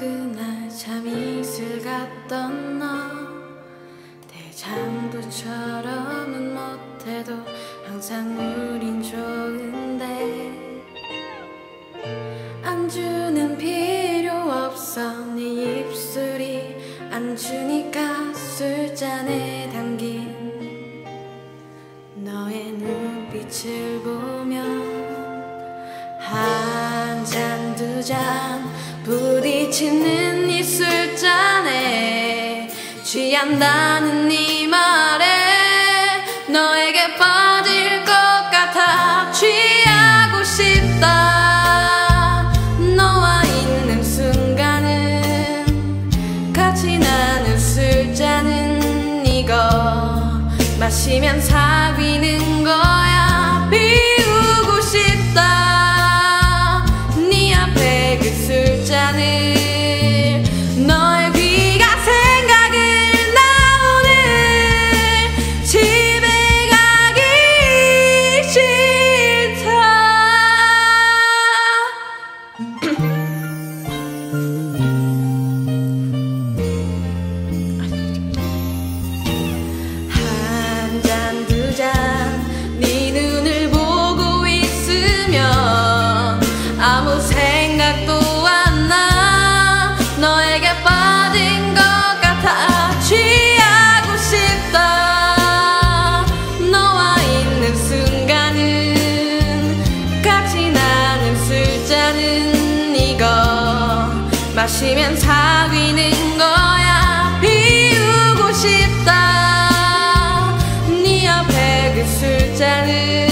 그날 참 이슬 같던 너, 대장부처럼은 못해도 항상 우린 좋은데 안주는 필요 없어. 네 입술이 안주니까 술잔에 담긴 너의 눈빛을 보면 한 잔, 두 잔 부딪히는 이 술잔에 취한다는 이 말에 너에게 빠질 것 같아. 취하고 싶다. 너와 있는 순간은 같이 나눈 술잔은 이거 마시면 사귀는 거야. 비우고 싶다. 마시면 사귀는 거야. 비우고 싶다. 네 옆에 그 술잔을